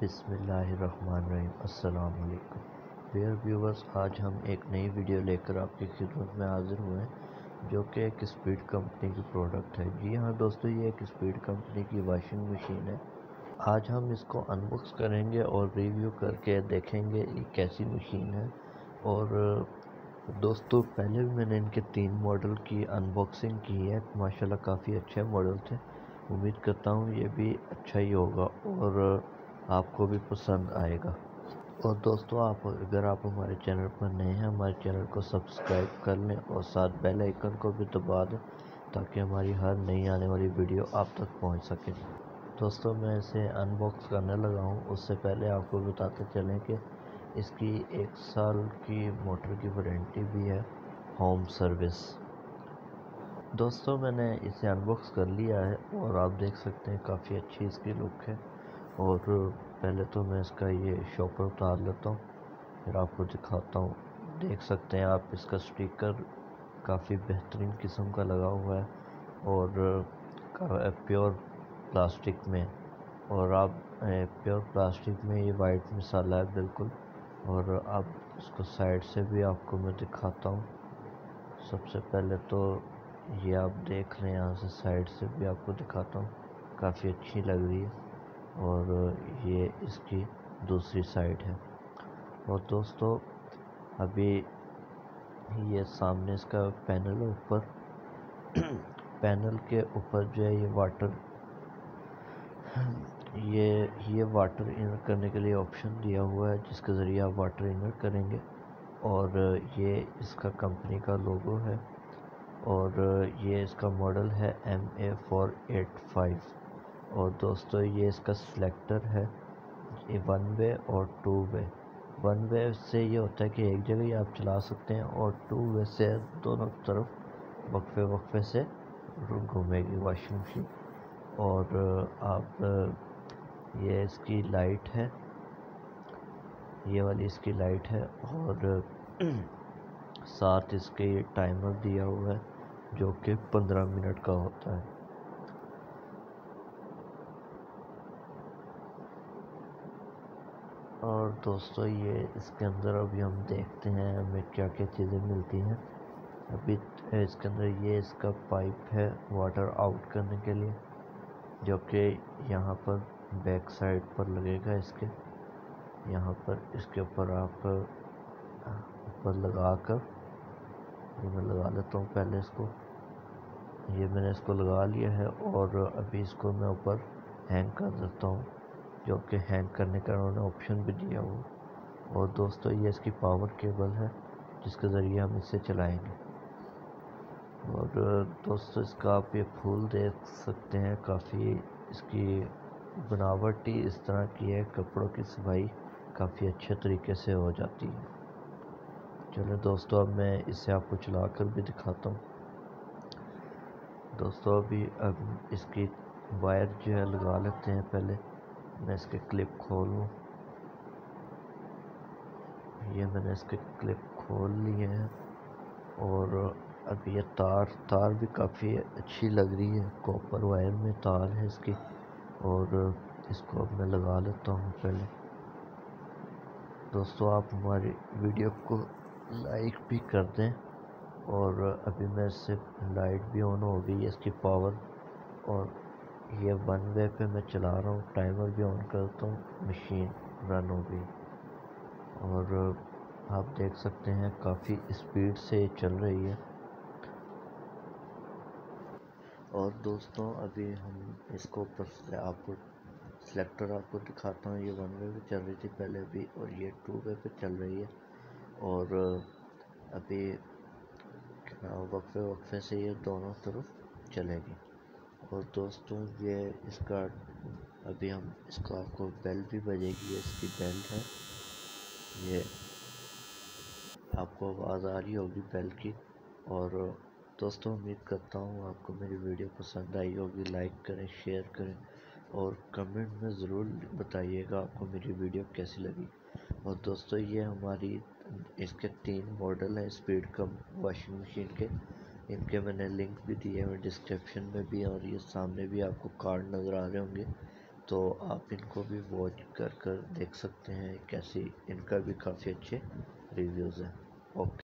बिस्मिल्लाहिर्रहमानिर्रहीम, अस्सलाम वालेकुम डियर व्यूवर्स। आज हम एक नई वीडियो लेकर आपकी खिदमत में हाज़िर हुए हैं, जो कि एक स्पीड कंपनी की प्रोडक्ट है। जी हाँ दोस्तों, ये एक स्पीड कंपनी की वाशिंग मशीन है। आज हम इसको अनबॉक्स करेंगे और रिव्यू करके देखेंगे ये कैसी मशीन है। और दोस्तों, पहले भी मैंने इनके 3 मॉडल की अनबॉक्सिंग की है, माशाल्लाह काफ़ी अच्छे मॉडल थे। उम्मीद करता हूँ ये भी अच्छा ही होगा और आपको भी पसंद आएगा। और दोस्तों, अगर आप हमारे चैनल पर नए हैं, हमारे चैनल को सब्सक्राइब कर लें और साथ बेल आइकन को भी दबा दें, ताकि हमारी हर नई आने वाली वीडियो आप तक पहुंच सके। दोस्तों, मैं इसे अनबॉक्स करने लगा हूं, उससे पहले आपको बताते चलें कि इसकी 1 साल की मोटर की वारंटी भी है, होम सर्विस। दोस्तों, मैंने इसे अनबॉक्स कर लिया है और आप देख सकते हैं काफ़ी अच्छी इसकी लुक है। और पहले तो मैं इसका ये शॉपर उतार लेता हूँ, फिर आपको दिखाता हूँ। देख सकते हैं आप, इसका स्टिकर काफ़ी बेहतरीन किस्म का लगा हुआ है और प्योर प्लास्टिक में। और आप प्योर प्लास्टिक में ये वाइट मसाला है बिल्कुल। और आप इसको साइड से भी आपको मैं दिखाता हूँ। सबसे पहले तो ये आप देख रहे हैं, यहाँ से साइड से भी आपको दिखाता हूँ, काफ़ी अच्छी लग रही है। और ये इसकी दूसरी साइड है। और दोस्तों, अभी ये सामने इसका पैनल है, ऊपर पैनल के ऊपर जो है ये वाटर इनर करने के लिए ऑप्शन दिया हुआ है, जिसके ज़रिए आप वाटर इनर करेंगे। और ये इसका कंपनी का लोगो है और ये इसका मॉडल है MA-485। और दोस्तों, ये इसका सिलेक्टर है, ये 1 वे और 2 वे। 1 वे से ये होता है कि एक जगह ही आप चला सकते हैं, और 2 वे से दोनों तरफ वक्फे वक्फे से घूमेगी वाशिंग मशीन। और आप ये इसकी लाइट है, ये वाली इसकी लाइट है। और साथ इसके टाइमर दिया हुआ है, जो कि 15 मिनट का होता है। और दोस्तों, ये इसके अंदर अभी हम देखते हैं हमें क्या क्या चीज़ें मिलती हैं। अभी इसके अंदर ये इसका पाइप है वाटर आउट करने के लिए, जो कि यहाँ पर बैक साइड पर लगेगा। इसके यहाँ पर इसके ऊपर आप ऊपर लगा कर, ये मैं लगा लेता हूँ पहले इसको। ये मैंने इसको लगा लिया है और अभी इसको मैं ऊपर हैंग कर देता हूँ, जो कि हैंग करने का उन्होंने ऑप्शन भी दिया हुआ। और दोस्तों, ये इसकी पावर केबल है, जिसके ज़रिए हम इसे चलाएंगे। और दोस्तों, इसका आप ये फूल देख सकते हैं, काफ़ी इसकी बनावट ही इस तरह की है, कपड़ों की सफाई काफ़ी अच्छे तरीके से हो जाती है। चलो दोस्तों, अब मैं इसे आपको चला कर भी दिखाता हूँ। दोस्तों, अब इसकी वायर जो है लगा लेते हैं। पहले मैं इसके क्लिप खोलूँ। ये मैंने इसके क्लिप खोल लिए हैं। और अब ये तार भी काफ़ी अच्छी लग रही है, कॉपर वायर में तार है इसकी। और इसको अब मैं लगा लेता हूँ पहले। दोस्तों, आप हमारी वीडियो को लाइक भी कर दें। और अभी मैं इससे लाइट भी ऑन हो गई है इसकी पावर। और ये 1 वे पे मैं चला रहा हूँ, टाइमर भी ऑन करता हूँ, मशीन रन हो गई। और आप देख सकते हैं काफ़ी स्पीड से चल रही है। और दोस्तों, अभी हम इसको ऊपर से आपको सिलेक्टर आपको दिखाता हूँ। ये 1 वे पे चल रही थी पहले भी, और ये 2 वे पे चल रही है। और अभी वक्फे वक्फे से ये दोनों तरफ चलेगी। और दोस्तों, ये इसका अभी हम इसको आपको बेल भी बजेगी, ये इसकी बेल है। ये आपको आवाज़ आ रही होगी बेल की। और दोस्तों, उम्मीद करता हूँ आपको मेरी वीडियो पसंद आई होगी। लाइक करें, शेयर करें और कमेंट में ज़रूर बताइएगा आपको मेरी वीडियो कैसी लगी। और दोस्तों, ये हमारी इसके 3 मॉडल हैं स्पीड कम वाशिंग मशीन के। इनके मैंने लिंक भी दिए हैं डिस्क्रिप्शन में भी, और ये सामने भी आपको कार्ड नज़र आ रहे होंगे। तो आप इनको भी वॉच कर देख सकते हैं, कैसी इनका भी काफ़ी अच्छे रिव्यूज़ हैं। ओके।